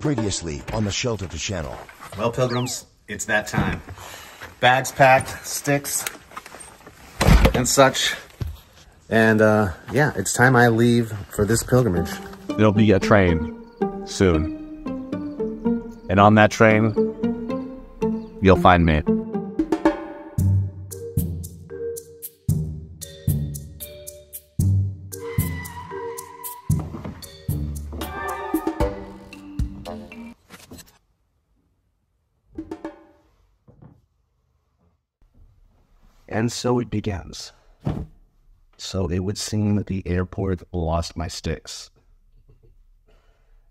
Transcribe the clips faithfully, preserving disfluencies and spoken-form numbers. Previously on the Shell Toucher channel. Well, pilgrims, it's that time. Bags packed, sticks, and such. And uh, yeah, it's time I leave for this pilgrimage. There'll be a train soon. And on that train, you'll find me. And so it begins. So it would seem that the airport lost my sticks.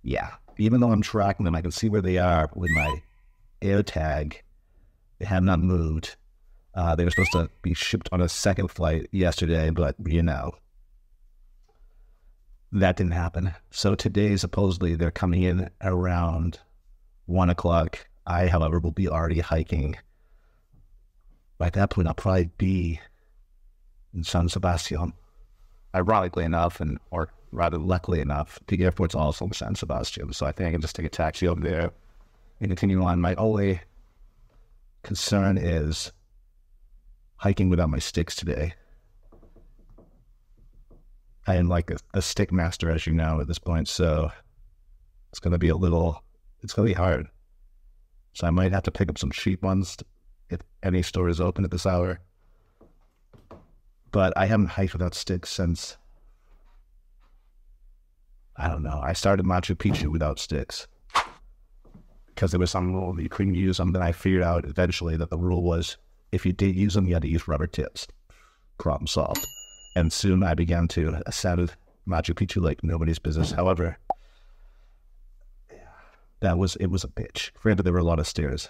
Yeah, even though I'm tracking them, I can see where they are with my air tag. They have not moved. Uh, they were supposed to be shipped on a second flight yesterday, but you know, that didn't happen. So today, supposedly, they're coming in around one o'clock. I, however, will be already hiking. By that point, I'll probably be in San Sebastián. Ironically enough, and or rather luckily enough, the airport's also in San Sebastián, so I think I can just take a taxi over there and continue on. My only concern is hiking without my sticks today. I am like a, a stick master, as you know, at this point, so it's going to be a little, it's going to be hard. So I might have to pick up some cheap ones to, if any store is open at this hour. But I haven't hiked without sticks since, I don't know, I started Machu Picchu without sticks. Because there was some rule that you couldn't use them, then I figured out eventually that the rule was, if you did use them, you had to use rubber tips. Problem solved. And soon I began to ascend Machu Picchu like nobody's business. However, that was, it was a bitch. Granted, there were a lot of stairs.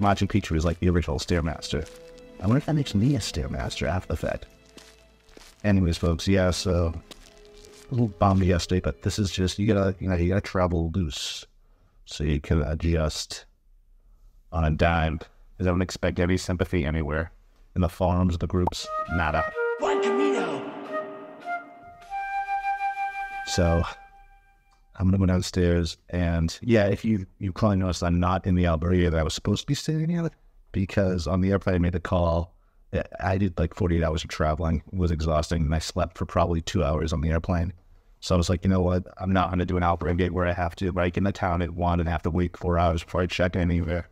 Machu Picchu is like the original Stairmaster. I wonder if that makes me a Stairmaster after the fact. Anyways, folks, yeah, so a little bumpy yesterday, but this is just, you gotta, you know, you gotta travel loose so you can adjust on a dime. Because I don't expect any sympathy anywhere. In the forums, the groups, nada. One Camino! So I'm gonna go downstairs, and yeah, if you you probably noticed, I'm not in the Alberta that I was supposed to be staying at, because on the airplane I made the call. I did like forty-eight hours of traveling, it was exhausting, and I slept for probably two hours on the airplane. So I was like, you know what, I'm not gonna do an Alberta gate where I have to like in the town at one and have to wait four hours before I check anywhere.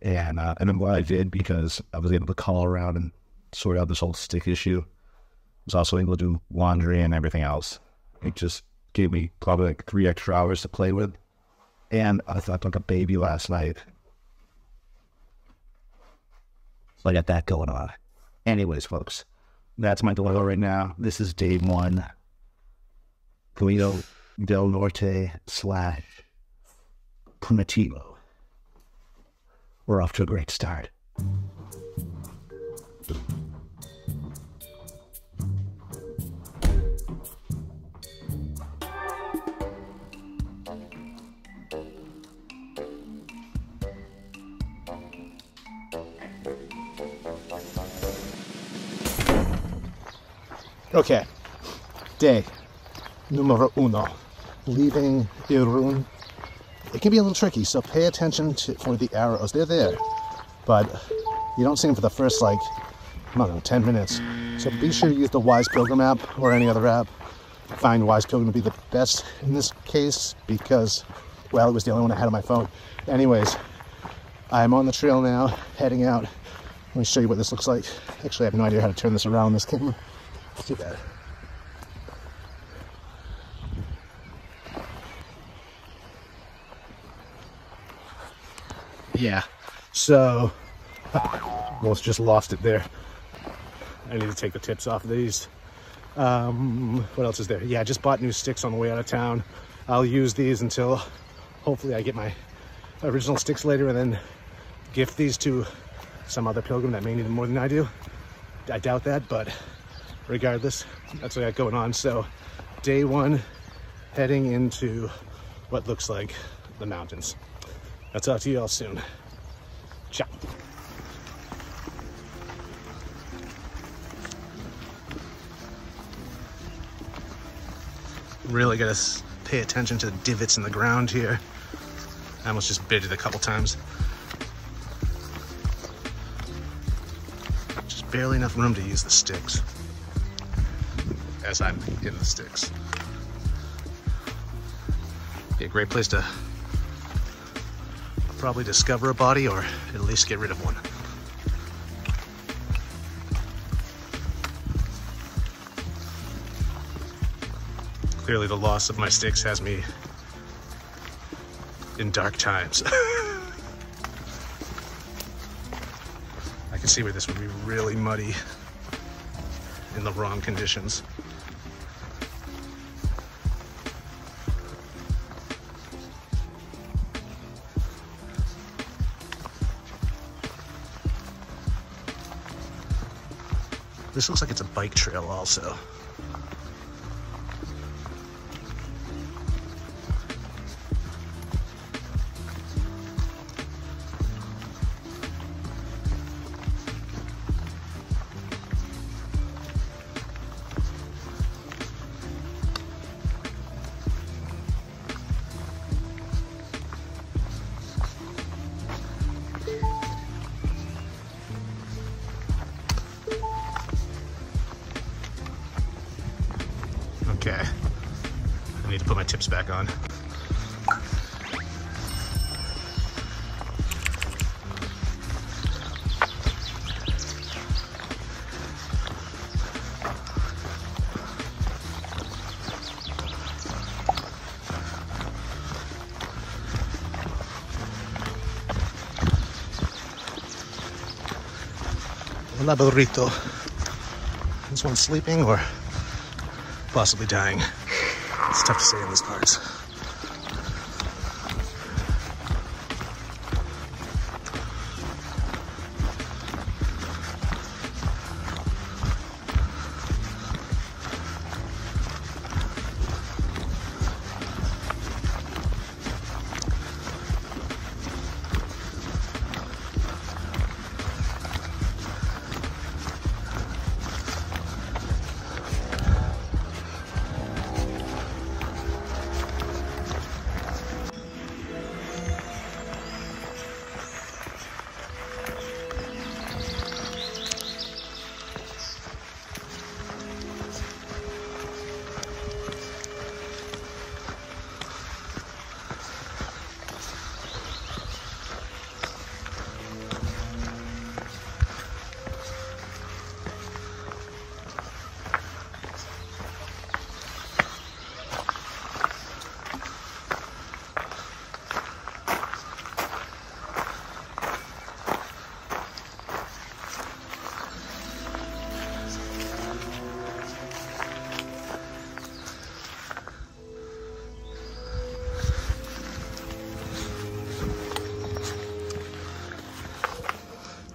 And uh, and I'm glad I did, because I was able to call around and sort out this whole stick issue. I was also able to do laundry and everything else. It just gave me probably like three extra hours to play with. And I slept like a baby last night. So I got that going on. Anyways, folks, that's my delivery right now. This is day one. Camino Del Norte slash Primitivo. We're off to a great start. Okay, day numero uno, leaving Irún. It can be a little tricky, so pay attention to, for the arrows. They're there, but you don't see them for the first, like, I don't know, ten minutes. So be sure you use the Wise Pilgrim app or any other app. Find Wise Pilgrim to be the best in this case because, well, it was the only one I had on my phone. Anyways, I'm on the trail now, heading out. Let me show you what this looks like. Actually, I have no idea how to turn this around on this camera. It's too bad. Yeah, so almost just lost it there. I need to take the tips off of these. Um, what else is there? Yeah, I just bought new sticks on the way out of town. I'll use these until hopefully I get my original sticks later and then gift these to some other pilgrim that may need them more than I do. I doubt that, but regardless, that's what I got going on. So day one, heading into what looks like the mountains. I'll talk to you all soon. Ciao. Really gotta pay attention to the divots in the ground here. I almost just bit it a couple times. Just barely enough room to use the sticks. As I'm in the sticks. Be a great place to probably discover a body or at least get rid of one. Clearly the loss of my sticks has me in dark times. I can see where this would be really muddy in the wrong conditions. This looks like it's a bike trail also. Back on. Hola, burrito. Is one sleeping or possibly dying? It's tough to say in these parts.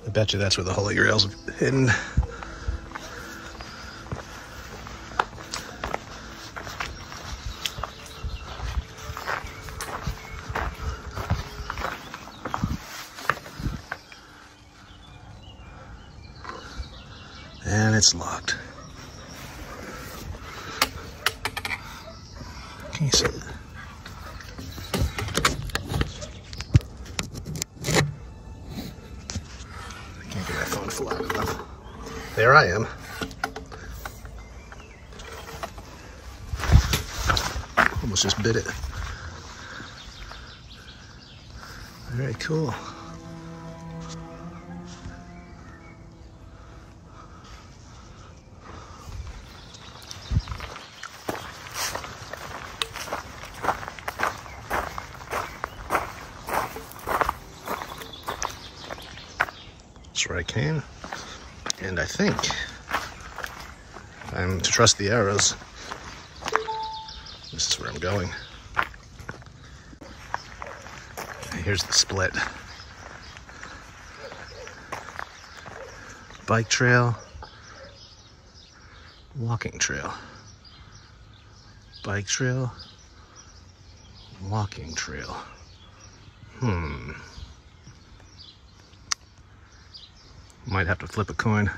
I bet you that's where the Holy Grail's hidden. And it's locked. Can you see that? There I am. Almost just bit it. Very cool. That's where I came. And I think, if I'm to trust the arrows, this is where I'm going. Here's the split. Bike trail, walking trail. Bike trail, walking trail. Hmm. Might have to flip a coin.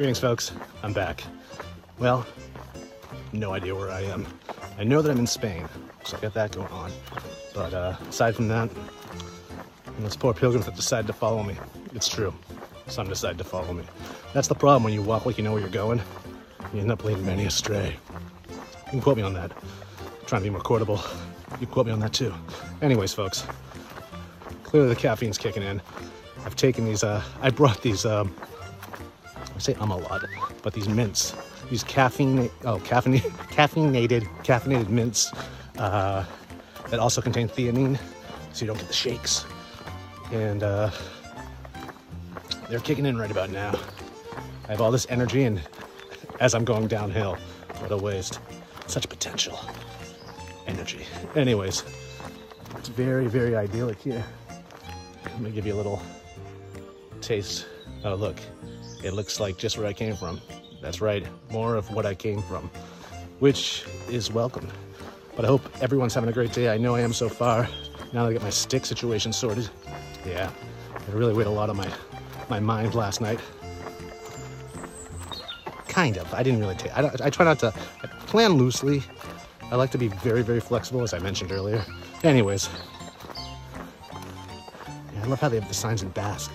Greetings, folks. I'm back. Well, no idea where I am. I know that I'm in Spain, so I got that going on. But uh, aside from that, and those poor pilgrims that decide to follow me. It's true. Some decide to follow me. That's the problem when you walk like you know where you're going. You end up leading many astray. You can quote me on that. I'm trying to be more quotable. You quote me on that too. Anyways, folks, clearly the caffeine's kicking in. I've taken these, uh, I brought these, um, I say um a lot, but these mints, these caffeine, oh, caffeine, caffeinated, caffeinated mints uh, that also contain theanine, so you don't get the shakes. And uh, they're kicking in right about now. I have all this energy, and as I'm going downhill, what a waste. Such potential energy. Anyways, it's very, very idyllic here. Let me give you a little taste. Oh, look, it looks like just where I came from. That's right, more of what I came from, which is welcome. But I hope everyone's having a great day. I know I am so far. Now that I get my stick situation sorted. Yeah, I really weighed a lot on my, my mind last night. Kind of, I didn't really take, I, don't, I try not to, I plan loosely. I like to be very, very flexible, as I mentioned earlier. Anyways, yeah, I love how they have the signs in Basque.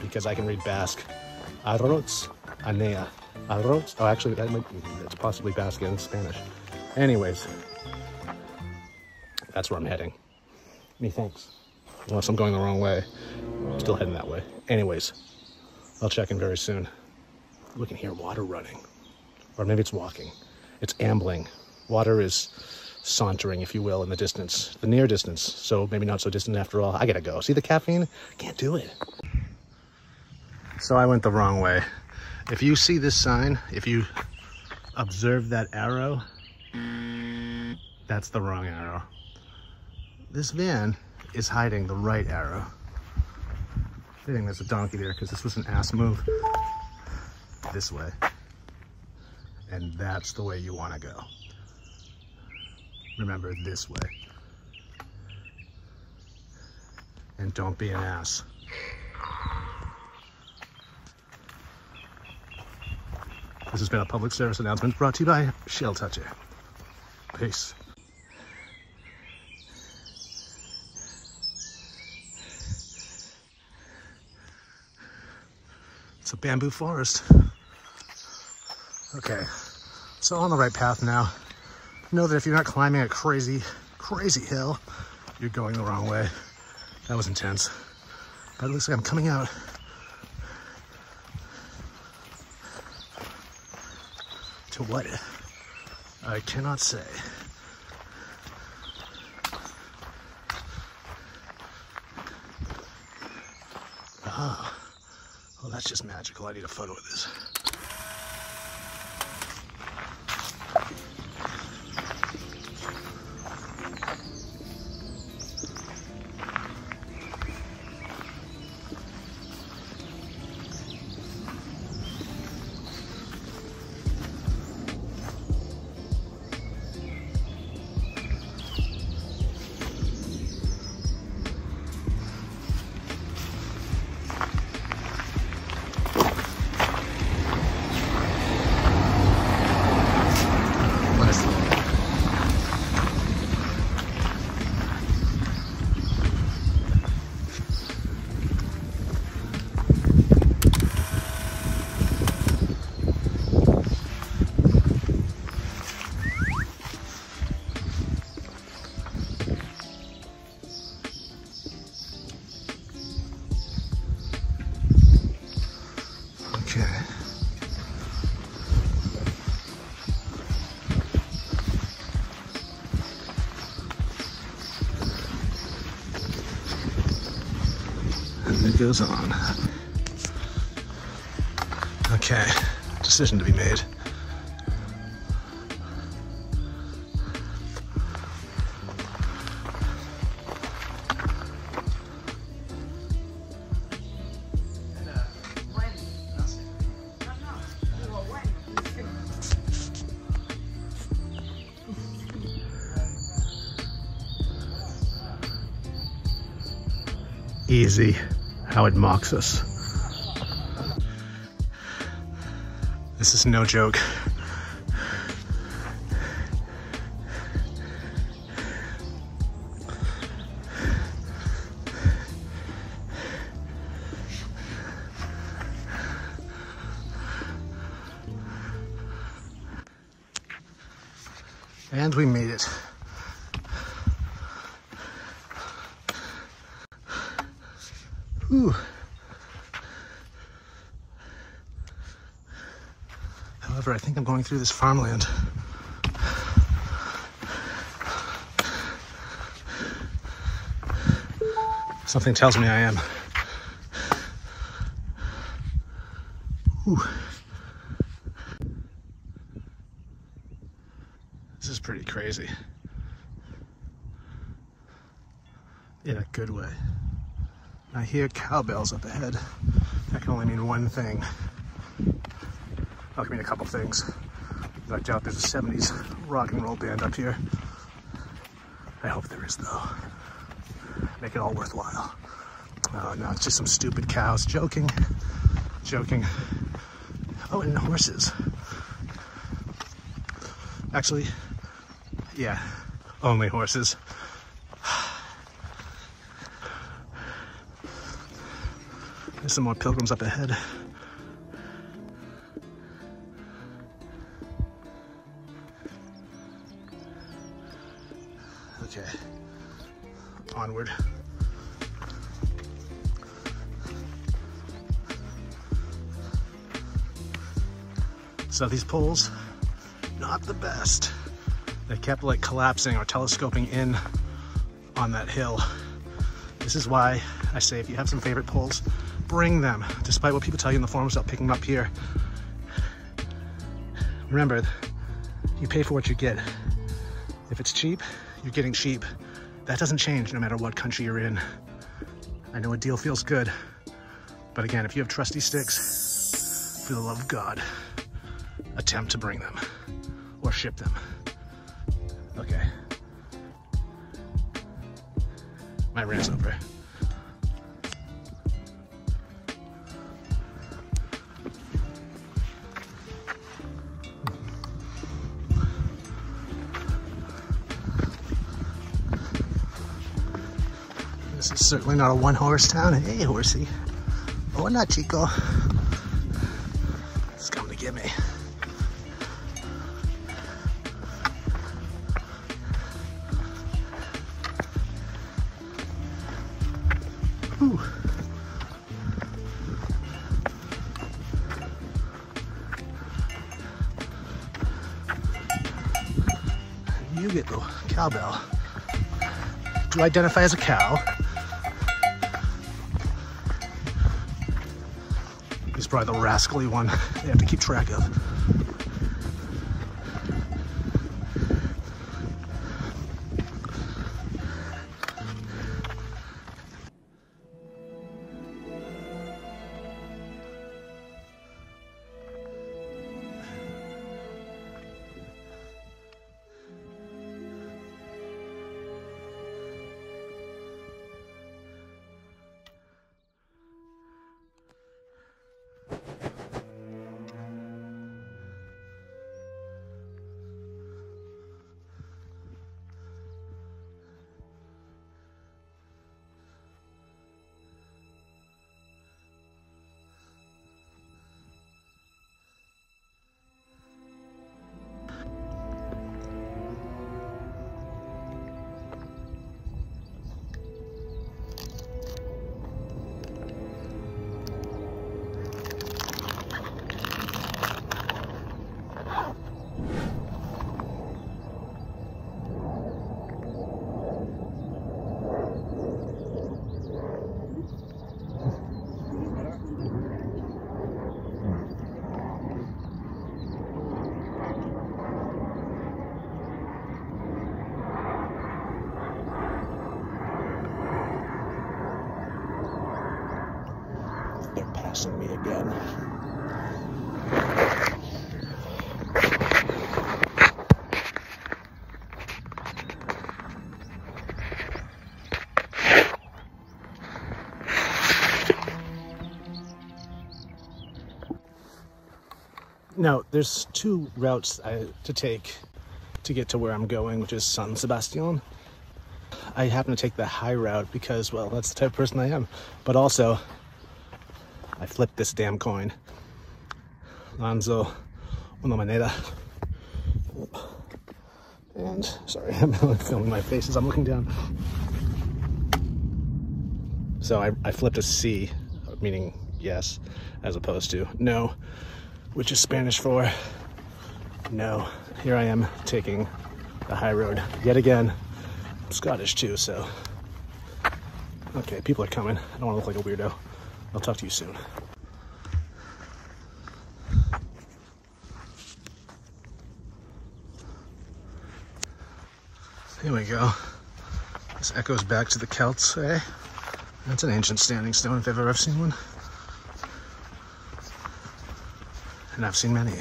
Because I can read Basque. Arroz, anea, arroz, oh actually, that might be, it's possibly Basque in Spanish. Anyways, that's where I'm heading. Methinks. Unless I'm going the wrong way. I'm still heading that way. Anyways, I'll check in very soon. We can hear water running. Or maybe it's walking. It's ambling. Water is sauntering, if you will, in the distance. The near distance. So maybe not so distant after all. I gotta go. See the caffeine? Can't do it. So I went the wrong way. If you see this sign, if you observe that arrow, that's the wrong arrow. This van is hiding the right arrow. I think there's a donkey there because this was an ass move. This way. And that's the way you want to go. Remember, this way. And don't be an ass. This has been a public service announcement brought to you by Shell Toucher. Peace. It's a bamboo forest. Okay, so on the right path now. Know that if you're not climbing a crazy, crazy hill, you're going the wrong way. That was intense. But it looks like I'm coming out. To what? I cannot say. Ah, well, that's just magical. I need a photo of this. Goes on. Okay, decision to be made. Easy. how it mocks us. This is no joke. And we made it. Ooh. However, I think I'm going through this farmland. Something tells me I am. Ooh. This is pretty crazy. In a good way. I hear cowbells up ahead. That can only mean one thing. That can mean a couple things. I doubt there's a seventies rock and roll band up here. I hope there is, though. Make it all worthwhile. Oh, no, it's just some stupid cows. Joking. Joking. Oh, and horses. Actually, yeah, only horses. There's some more pilgrims up ahead. Okay, onward. So these poles, not the best. They kept like collapsing or telescoping in on that hill. This is why I say if you have some favorite poles, bring them, despite what people tell you in the forums about picking them up here. Remember, you pay for what you get. If it's cheap, you're getting cheap. That doesn't change no matter what country you're in. I know a deal feels good, but again, if you have trusty sticks, for the love of God, attempt to bring them or ship them. Okay. My rant's over. This is certainly not a one-horse town. Hey, horsey. Hola, chico. It's coming to get me. Whew. You get the cowbell. Do I identify as a cow? He's probably the rascally one they have to keep track of. Me again. Now, there's two routes I, to take to get to where I'm going, which is San Sebastián. I happen to take the high route because, well, that's the type of person I am. But also, I flipped this damn coin. Lanzo una moneda. And, sorry, I'm filming my face as I'm looking down. So I, I flipped a C, meaning yes, as opposed to no, which is Spanish for no. Here I am taking the high road yet again. I'm Scottish too, so. Okay, people are coming. I don't want to look like a weirdo. I'll talk to you soon. Here we go. This echoes back to the Celts, eh? That's an ancient standing stone if ever I've seen one. And I've seen many.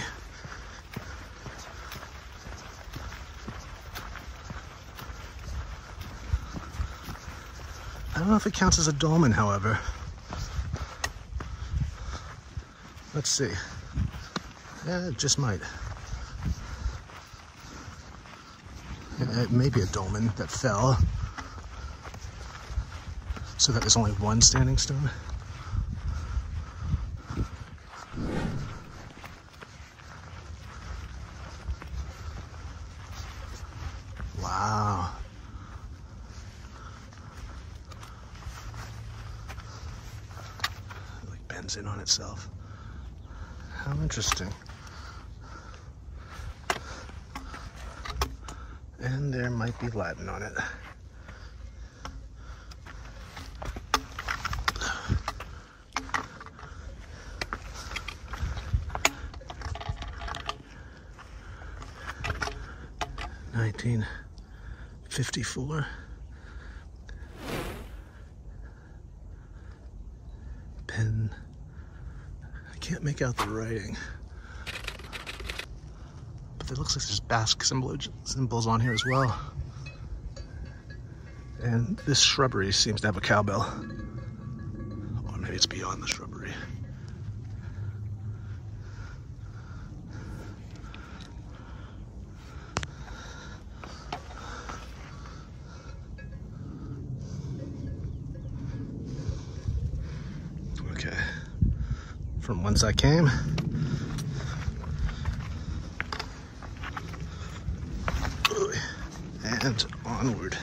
I don't know if it counts as a dolmen, however. Let's see. Yeah, it just might. It may be a dolmen that fell, so that there's only one standing stone. Wow. It like bends in on itself. How interesting. And there might be Latin on it. nineteen fifty-four. Pen. I can't make out the writing. It looks like there's Basque symbols on here as well. And this shrubbery seems to have a cowbell. Or maybe it's beyond the shrubbery. Okay. From whence I came. And onward.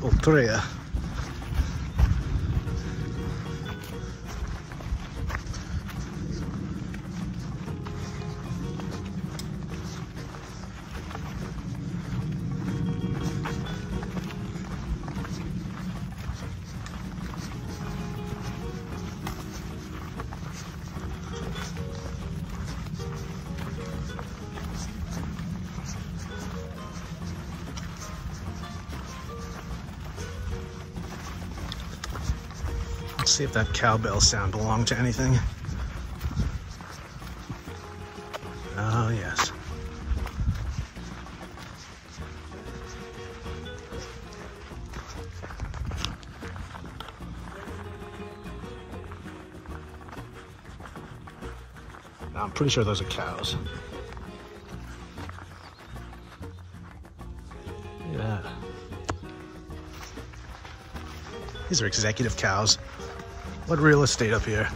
Ultrea. See if that cowbell sound belonged to anything. Oh, yes. Now, I'm pretty sure those are cows. Yeah. These are executive cows. What real estate up here?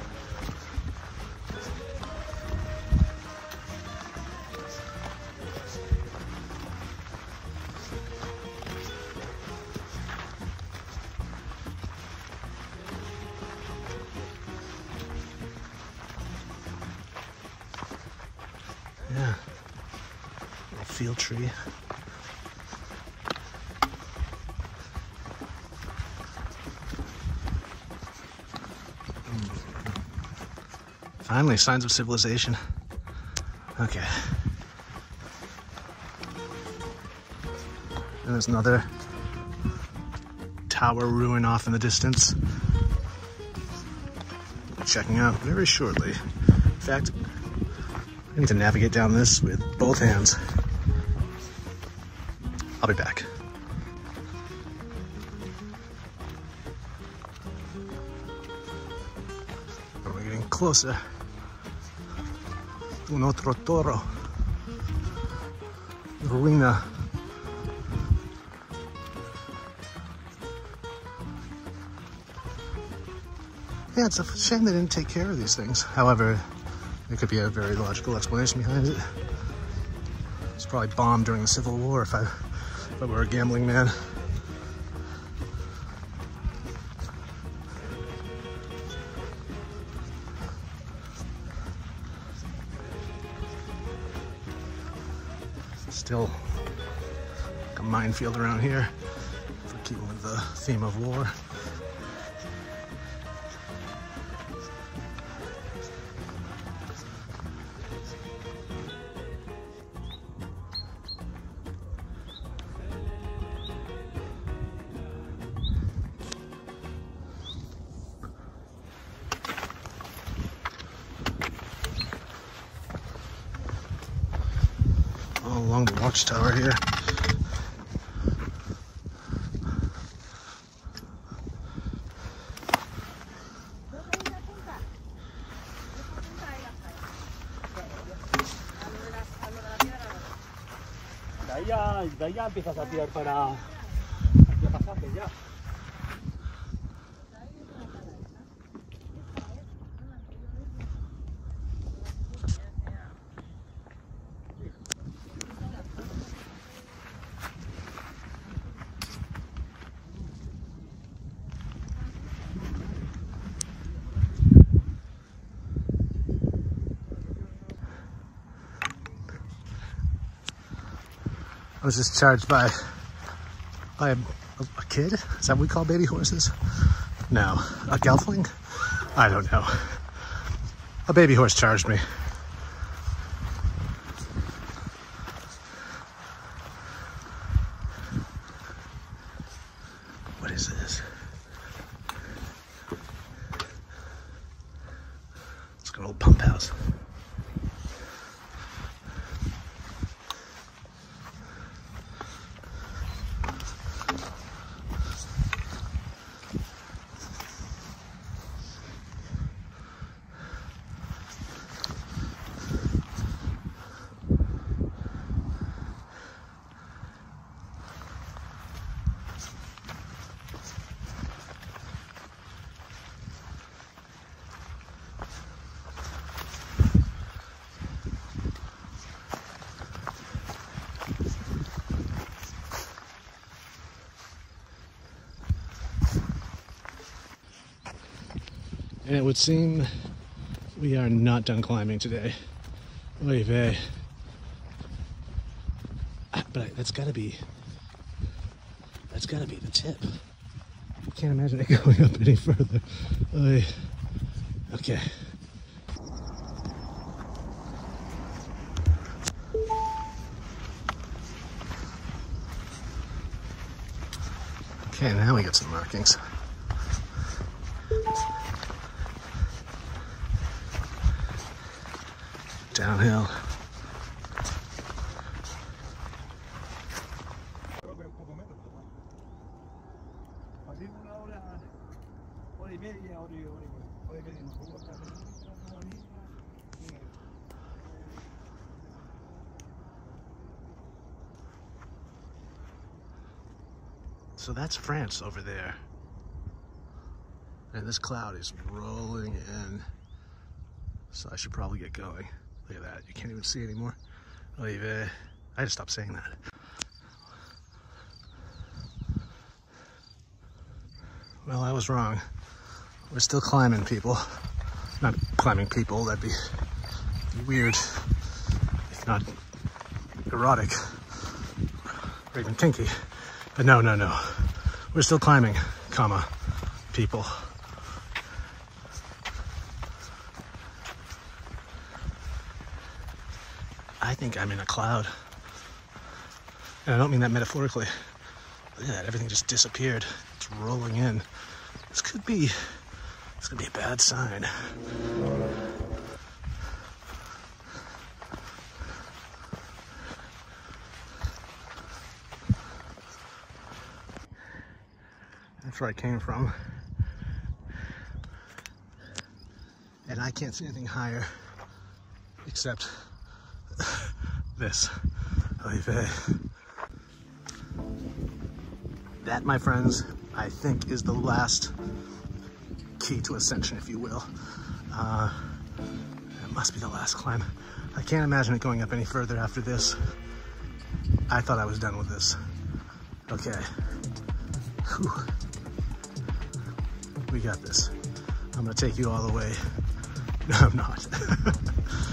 Yeah, a field tree. Finally, signs of civilization. Okay. And there's another tower ruin off in the distance. We're checking out very shortly. In fact, I need to navigate down this with both hands. I'll be back. We're getting closer. un otro toro, ruina. Yeah, it's a shame they didn't take care of these things. However, there could be a very logical explanation behind it. It was probably bombed during the Civil War if I, if I were a gambling man. Still like a minefield around here, for keeping with the theme of war. Along the watchtower here. I was just charged by, by a, a kid? Is that what we call baby horses? No. A gelfling? I don't know. A baby horse charged me. What is this? It's like an old pump house. And it would seem we are not done climbing today. Oy vey. But that's gotta be, that's gotta be the tip. I can't imagine it going up any further. Oy. Okay. Okay, now we get some markings. Downhill. So that's France over there. And this cloud is rolling in. So I should probably get going. Look at that, you can't even see anymore. I had to stop saying that. Well, I was wrong. We're still climbing, people. Not climbing people, that'd be weird. If not erotic. Or even kinky. But no, no, no. We're still climbing, comma, people. I think I'm in a cloud. And I don't mean that metaphorically. Look at that, everything just disappeared. It's rolling in. This could be, this could be a bad sign. That's where I came from. And I can't see anything higher except this. That, my friends, I think is the last key to ascension, if you will. Uh, it must be the last climb. I can't imagine it going up any further after this. I thought I was done with this. Okay. Whew. We got this. I'm gonna take you all the way. No, I'm not.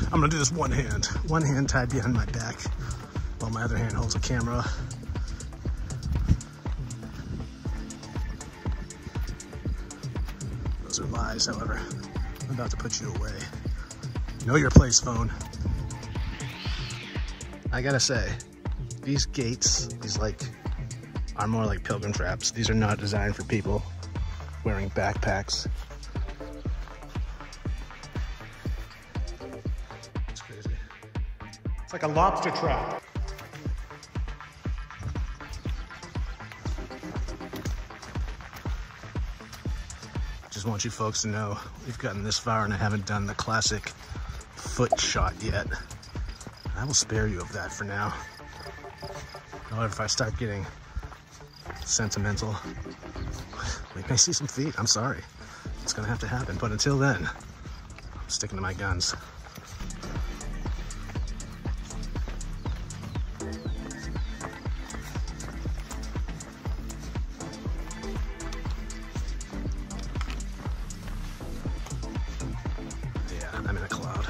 I'm gonna do this one hand. One hand tied behind my back while my other hand holds a camera. Those are lies, however. I'm about to put you away. Know your place, phone. I gotta say, these gates, these like, are more like pilgrim traps. These are not designed for people wearing backpacks. It's crazy. It's like a lobster trap. Just want you folks to know we've gotten this far and I haven't done the classic foot shot yet. I will spare you of that for now. However, if I start getting sentimental, we may see some feet. I'm sorry. It's gonna have to happen. But until then, I'm sticking to my guns. Yeah, I'm in a cloud.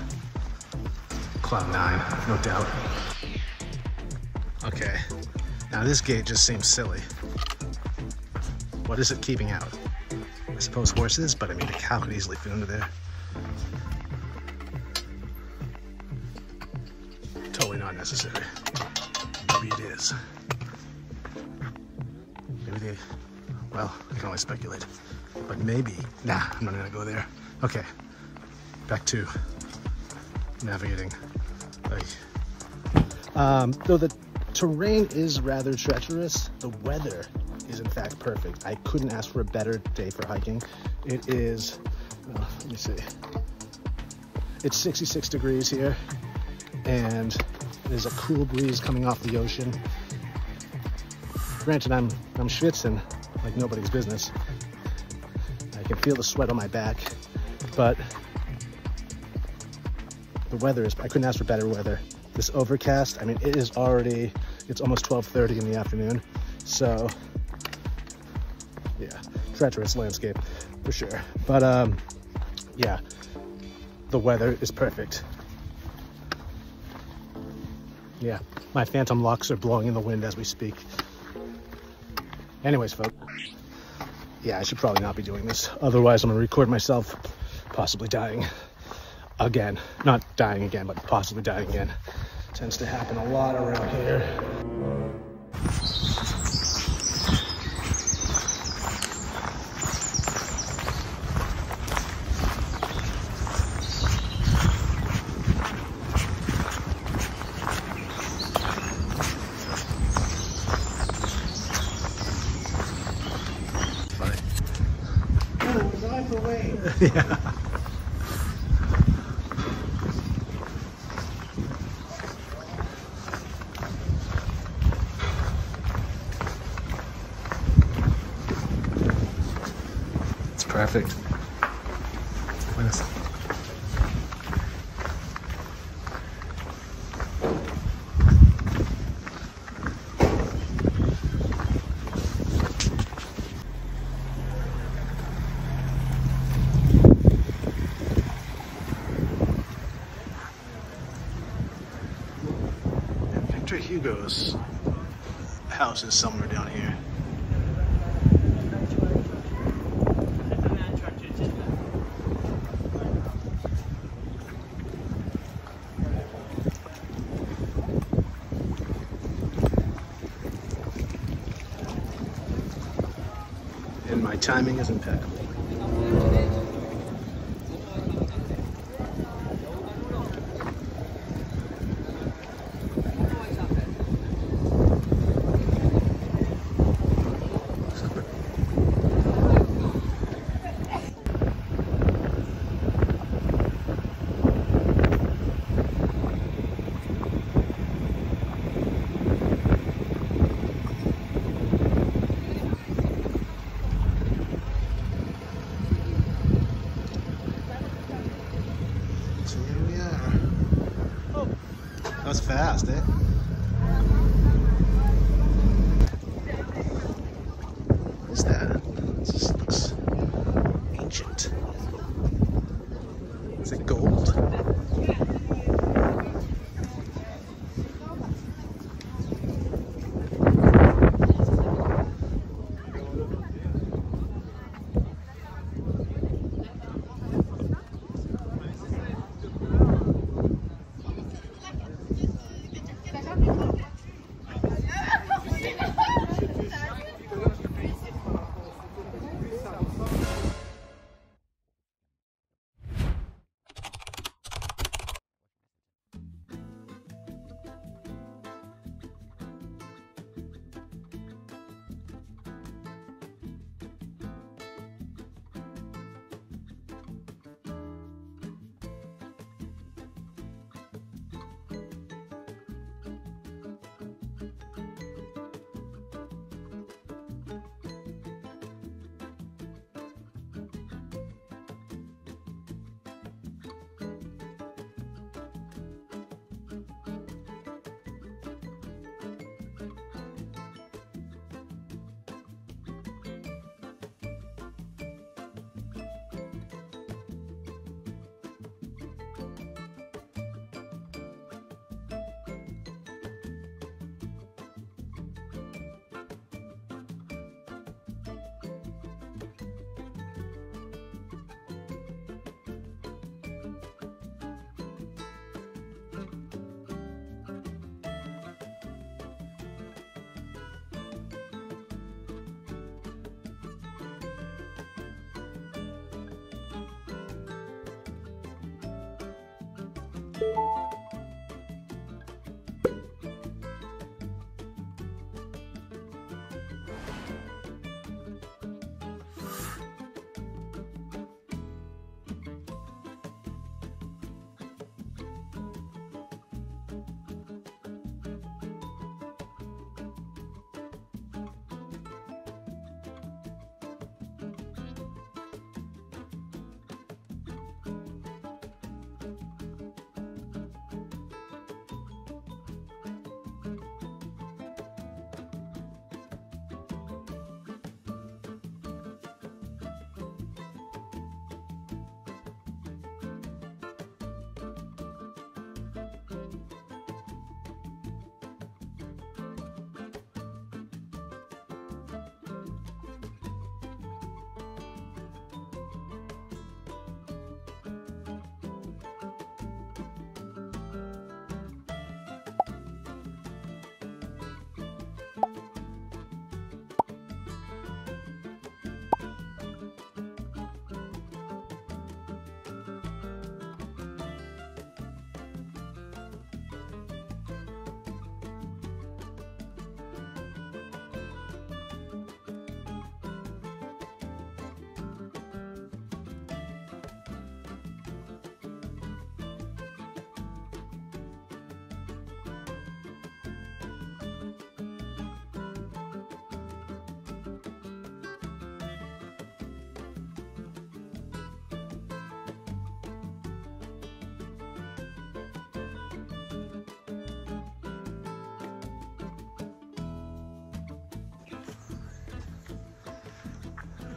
Cloud nine, no doubt. Okay. Now this gate just seems silly. What is it keeping out? I suppose horses, but I mean, a cow could easily fit under there. Totally not necessary. Maybe it is. Maybe they, well, I can only speculate. But maybe, nah, I'm not gonna go there. Okay, back to navigating. Um, though the terrain is rather treacherous, the weather is in fact perfect. I couldn't ask for a better day for hiking. It is, oh, let me see. It's sixty-six degrees here and there's a cool breeze coming off the ocean. Granted, I'm, I'm schwitzing like nobody's business. I can feel the sweat on my back, but the weather is, I couldn't ask for better weather. This overcast, I mean, it is already, it's almost twelve thirty in the afternoon. So, yeah, treacherous landscape for sure. But um, yeah, the weather is perfect. Yeah, my phantom locks are blowing in the wind as we speak. Anyways, folks, yeah, I should probably not be doing this. Otherwise, I'm gonna record myself possibly dying again. Not dying again, but possibly dying again. Tends to happen a lot around here. Yeah. It's perfect. Wait a second. Hugo's house is somewhere down here. And my timing is impeccable. fast, eh? What is that? It just looks ancient. Is it gold?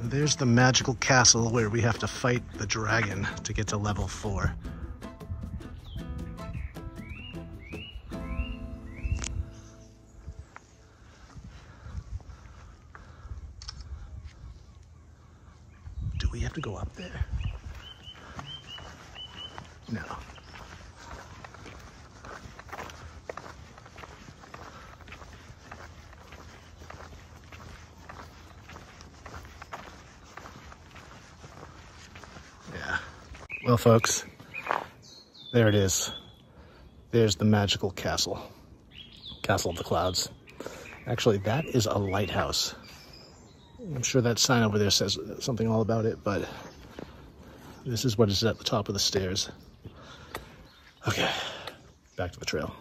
There's the magical castle where we have to fight the dragon to get to level four. Do we have to go up there? No. Well, folks, there it is. There's the magical castle. Castle of the Clouds. Actually, that is a lighthouse. I'm sure that sign over there says something all about it, but this is what is at the top of the stairs. Okay, back to the trail.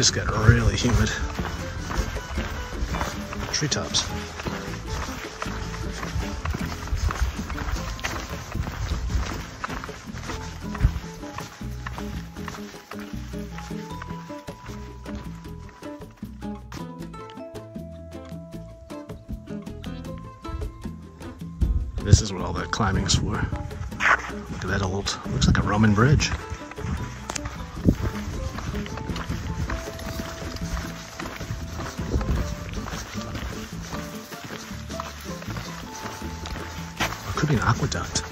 just got really humid. Treetops. This is what all that climbing's for. Look at that old, looks like a Roman bridge. It could be an aqueduct.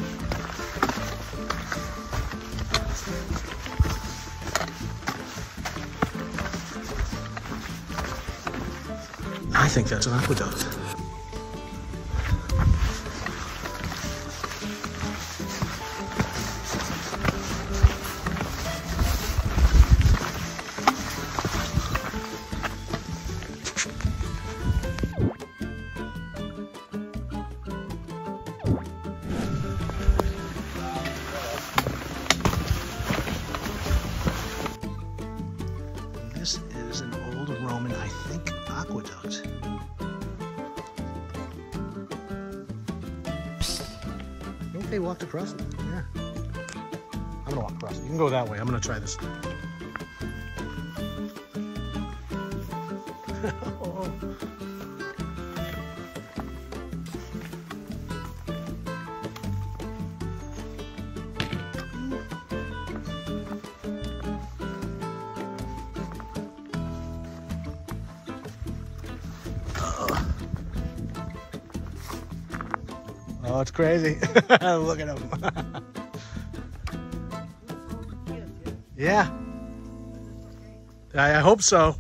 I think that's an aqueduct. This is an old Roman, I think, aqueduct. I think they walked across it. Yeah. I'm gonna walk across it. You can go that way. I'm gonna try this. Oh, it's crazy. Look at him. Yeah. I, I hope so.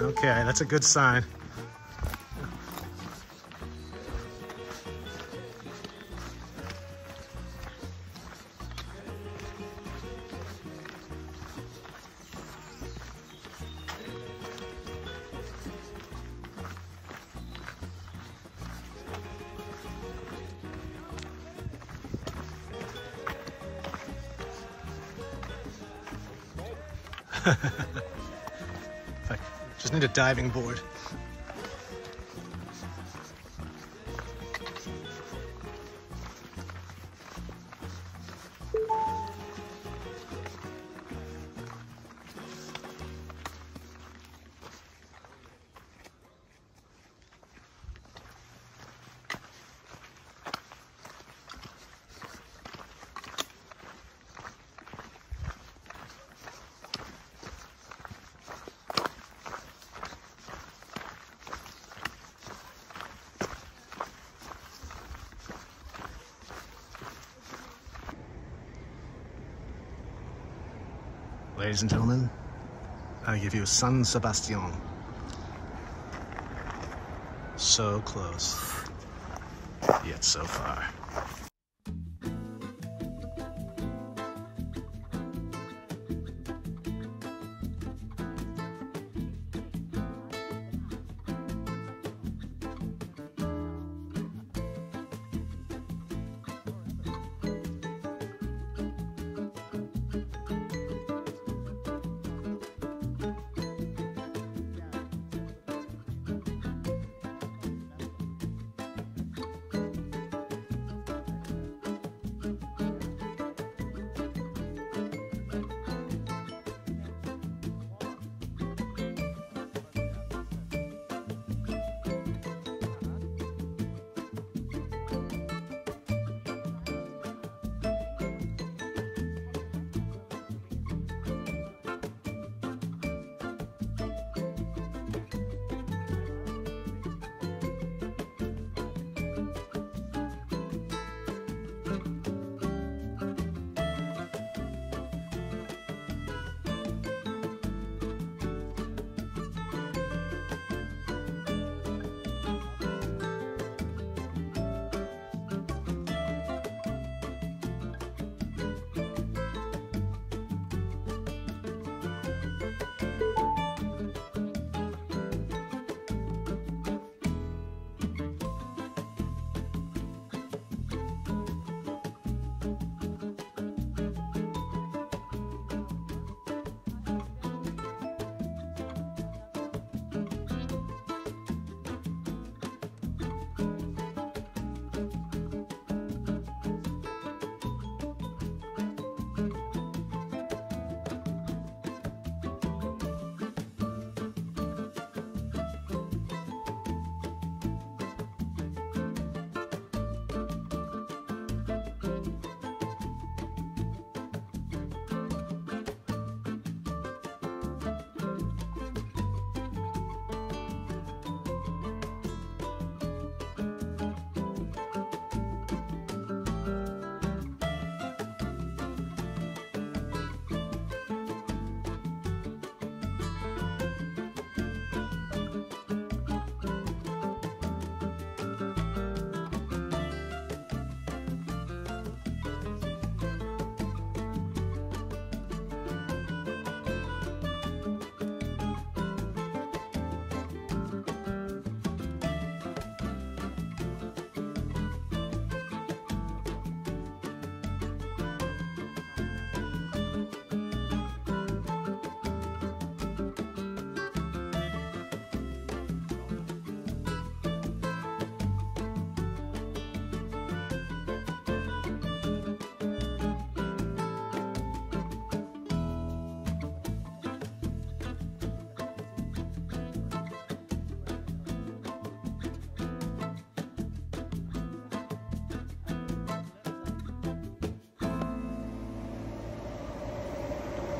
Okay, that's a good sign. Just need a diving board. Ladies and gentlemen, I give you San Sebastián. So close, yet so far.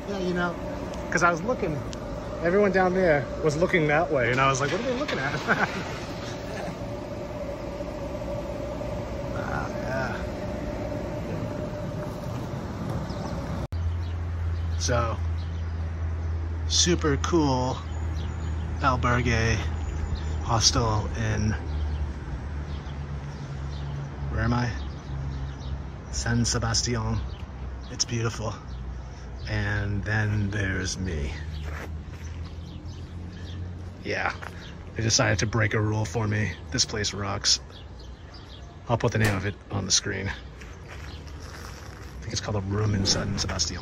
Yeah, you know, because I was looking, everyone down there was looking that way, and I was like, what are they looking at? Ah, yeah. So, super cool albergue hostel in, where am I? San Sebastián. It's beautiful. And then there's me. Yeah, they decided to break a rule for me. This place rocks. I'll put the name of it on the screen. I think it's called a room in San Sebastián.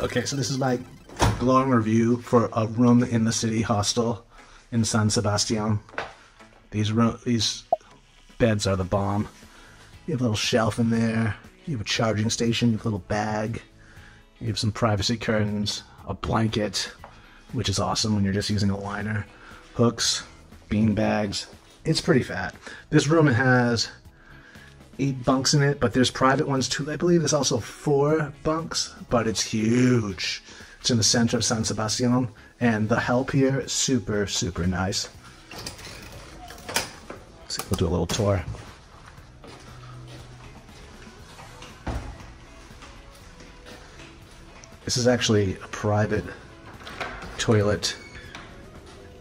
Okay, so this is like a glowing review for a room in the city hostel in San Sebastián. These ro these beds are the bomb. You have a little shelf in there. You have a charging station. You have a little bag. You have some privacy curtains, a blanket, which is awesome when you're just using a liner, hooks, bean bags. It's pretty fat. This room has eight bunks in it, but there's private ones too. I believe there's also four bunks, but it's huge. It's in the center of San Sebastián, and the help here is super, super nice. Let's see, we'll do a little tour. This is actually a private toilet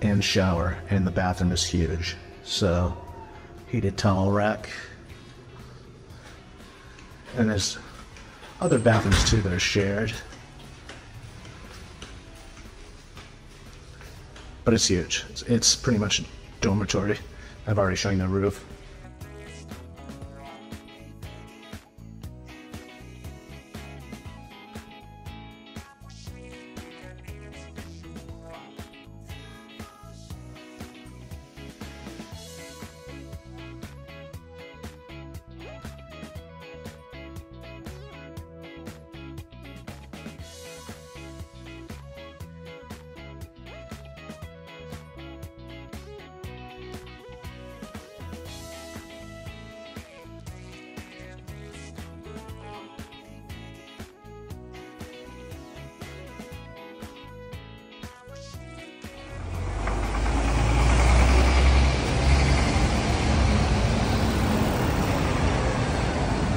and shower, and the bathroom is huge. So, heated towel rack. And there's other bathrooms too that are shared. But it's huge. It's, it's pretty much a dormitory. I've already shown you the roof.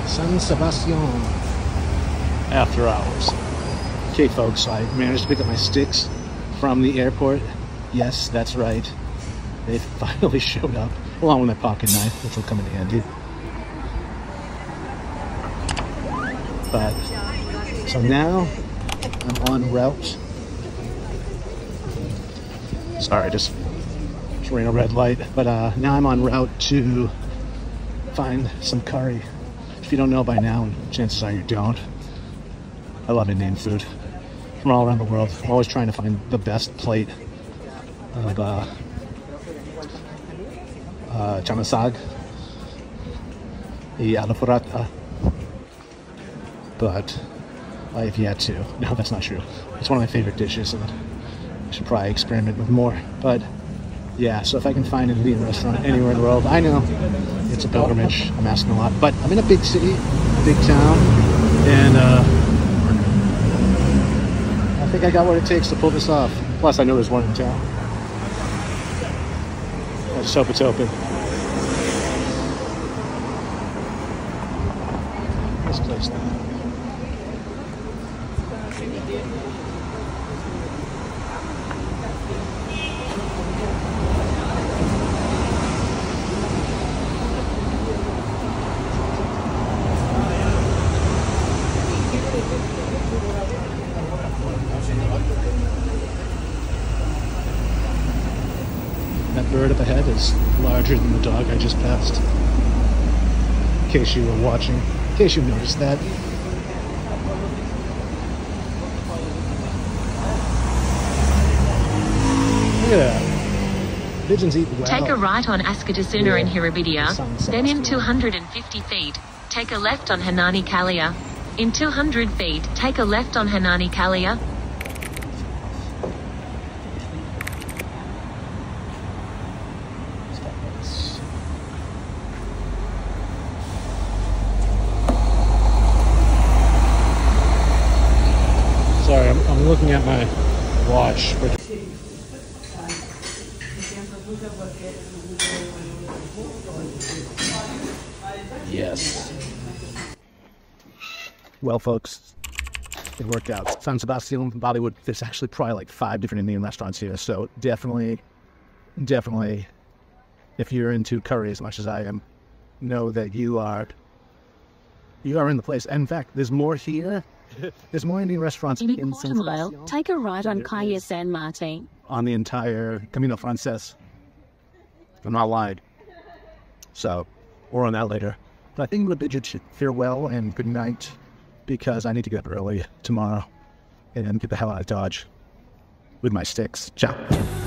San Sebastián after hours. Okay folks, I managed to pick up my sticks from the airport. Yes, that's right. They finally showed up, along with my pocket knife, which will come in handy. But so now I'm on route. Sorry, just, just ran a red light. But uh, now I'm on route to find some curry. If you don't know by now, and chances are you don't, I love Indian food from all around the world. I'm always trying to find the best plate of uh, uh, chana sag y aloo paratha, but I have yet to. No, that's not true. It's one of my favorite dishes, and I should probably experiment with more. But yeah, so if I can find an Indian restaurant anywhere in the world, I know it's a pilgrimage, I'm asking a lot, but I'm in a big city, big town, and uh, I think I got what it takes to pull this off. Plus, I know there's one in town. I just hope it's open. This place now. That bird up ahead is larger than the dog I just passed. In case you were watching, in case you noticed that. Look at that. Pigeons eat well. Take a right on Askadasuna yeah. in Hiribidia, then in two hundred fifty feet, take a left on Hanani Kalia. In two hundred feet, take a left on Hanani Kalia. Sorry, I'm, I'm looking at my watch. But yes. Well, folks, it worked out. San Sebastián, Bollywood, there's actually probably like five different Indian restaurants here. So definitely, definitely, if you're into curry as much as I am, know that you are, you are in the place. And in fact, there's more here. There's more Indian restaurants in, in San Sebastián. Take a ride on Calle San Martín. On the entire Camino Frances. I'm not lying. So, or on that later. But I think we'll bid you farewell and good night. because I need to get up early tomorrow and get the hell out of Dodge with my sticks. Ciao.